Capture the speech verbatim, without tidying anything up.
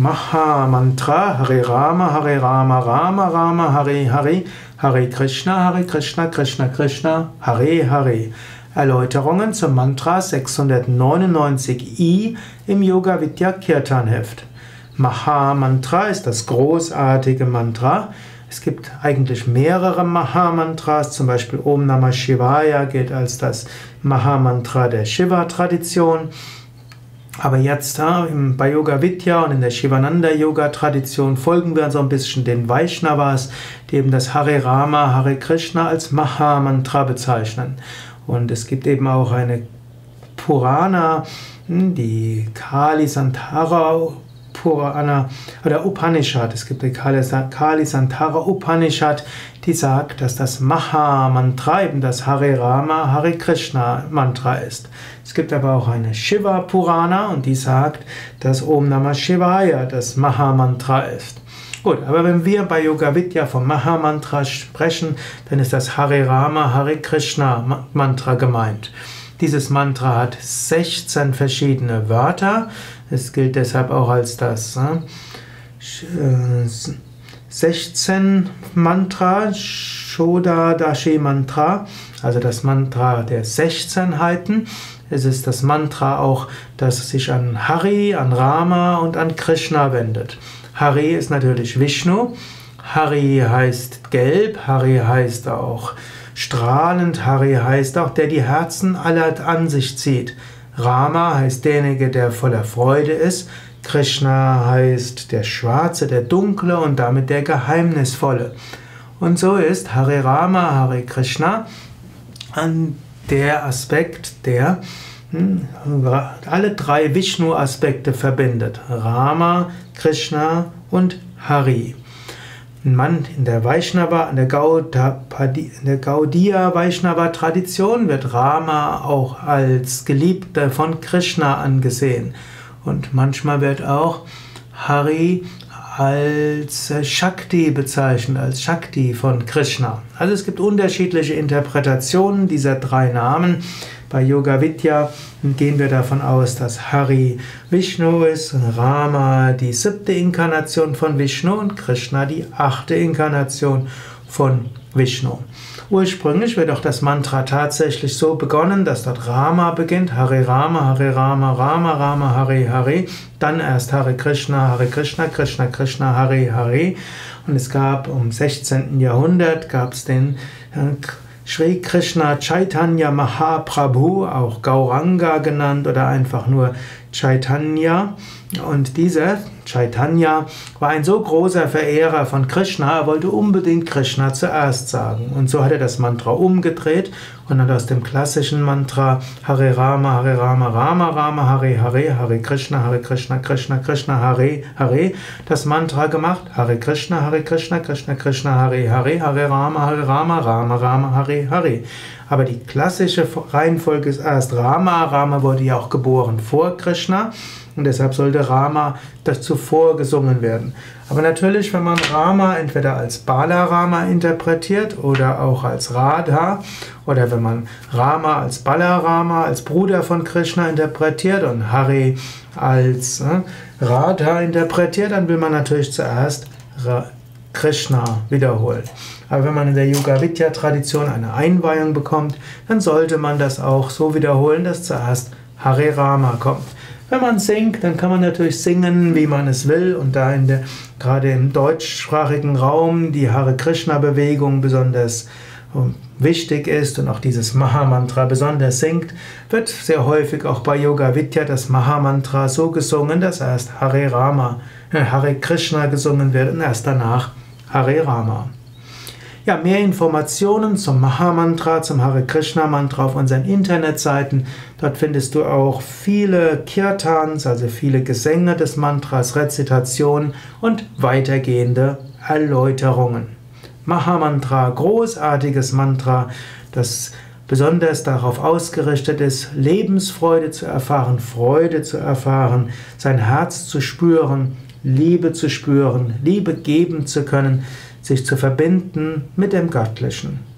Maha Mantra, Hare Rama, Hare Rama, Rama Rama, Hare Hare, Hare Krishna, Hare Krishna, Krishna Krishna, Hare Hare. Erläuterungen zum Mantra sechshundertneunundneunzig i im Yoga-Vidya Kirtan-Heft. Maha Mantra ist das großartige Mantra. Es gibt eigentlich mehrere Maha Mantras, zum Beispiel Om Namah Shivaya gilt als das Maha Mantra der Shiva-Tradition. Aber jetzt bei Yoga-Vidya und in der Shivananda-Yoga-Tradition folgen wir so ein bisschen den Vaishnavas, die eben das Hare Rama, Hare Krishna als Maha Mantra bezeichnen. Und es gibt eben auch eine Purana, die Kali-Santara-Upanishad Purana oder Upanishad, es gibt die Kali-Santara-Upanishad, die sagt, dass das Maha-Mantra eben das Hare Rama, Hare Krishna-Mantra ist. Es gibt aber auch eine Shiva-Purana und die sagt, dass Om Namah Shivaya das Maha-Mantra ist. Gut, aber wenn wir bei Yoga-Vidya vom Maha-Mantra sprechen, dann ist das Hare Rama, Hare Krishna-Mantra gemeint. Dieses Mantra hat sechzehn verschiedene Wörter. Es gilt deshalb auch als das sechzehnte Mantra, Shodadashi Mantra, also das Mantra der sechzehn Einheiten. Es ist das Mantra auch, das sich an Hari, an Rama und an Krishna wendet. Hari ist natürlich Vishnu. Hari heißt gelb, Hari heißt auch strahlend, Hari heißt auch, der die Herzen aller an sich zieht. Rama heißt derjenige, der voller Freude ist. Krishna heißt der Schwarze, der Dunkle und damit der Geheimnisvolle. Und so ist Hare Rama, Hare Krishna an der Aspekt, der hm, alle drei Vishnu-Aspekte verbindet. Rama, Krishna und Hari. Ein Mann in der Vaishnava, in der Gaudiya-Vaishnava-Tradition wird Rama auch als Geliebter von Krishna angesehen. Und manchmal wird auch Hari als Shakti bezeichnet, als Shakti von Krishna. Also es gibt unterschiedliche Interpretationen dieser drei Namen. Bei Yoga-Vidya gehen wir davon aus, dass Hari Vishnu ist, Rama die siebte Inkarnation von Vishnu und Krishna die achte Inkarnation von Vishnu. Ursprünglich wird auch das Mantra tatsächlich so begonnen, dass dort Rama beginnt, Hare Rama, Hare Rama, Rama Rama, Hare Hare, dann erst Hare Krishna, Hare Krishna, Krishna Krishna, Hare Hare. Und es gab um sechzehnten Jahrhundert, gab es den Shri Krishna Chaitanya Mahaprabhu, auch Gauranga genannt oder einfach nur Chaitanya. Und dieser Chaitanya war ein so großer Verehrer von Krishna, er wollte unbedingt Krishna zuerst sagen. Und so hat er das Mantra umgedreht und hat aus dem klassischen Mantra Hare Rama, Hare Rama, Rama Rama, Hare Hare, Hare Krishna, Hare Krishna, Krishna Krishna, Hare Hare das Mantra gemacht. Hare Krishna, Hare Krishna, Krishna Krishna, Hare Hare, Hare Rama, Hare Rama, Rama Rama, Hare Hare. Aber die klassische Reihenfolge ist erst Rama. Rama wurde ja auch geboren vor Krishna und deshalb sollte Rama das zuvor gesungen werden. Aber natürlich, wenn man Rama entweder als Balarama interpretiert oder auch als Radha oder wenn man Rama als Balarama, als Bruder von Krishna interpretiert und Hare als Radha interpretiert, dann will man natürlich zuerst Krishna wiederholen. Aber wenn man in der Yoga-Vidya-Tradition eine Einweihung bekommt, dann sollte man das auch so wiederholen, dass zuerst Hare Rama kommt. Wenn man singt, dann kann man natürlich singen, wie man es will. Und da in der, gerade im deutschsprachigen Raum die Hare Krishna-Bewegung besonders wichtig ist und auch dieses Maha-Mantra besonders singt, wird sehr häufig auch bei Yoga-Vidya das Maha-Mantra so gesungen, dass erst Hare Rama, Hare Krishna gesungen wird und erst danach Hare Rama. Ja, mehr Informationen zum Maha-Mantra, zum Hare-Krishna-Mantra auf unseren Internetseiten. Dort findest du auch viele Kirtans, also viele Gesänge des Mantras, Rezitationen und weitergehende Erläuterungen. Maha-Mantra, großartiges Mantra, das besonders darauf ausgerichtet ist, Lebensfreude zu erfahren, Freude zu erfahren, sein Herz zu spüren, Liebe zu spüren, Liebe geben zu können, sich zu verbinden mit dem Göttlichen.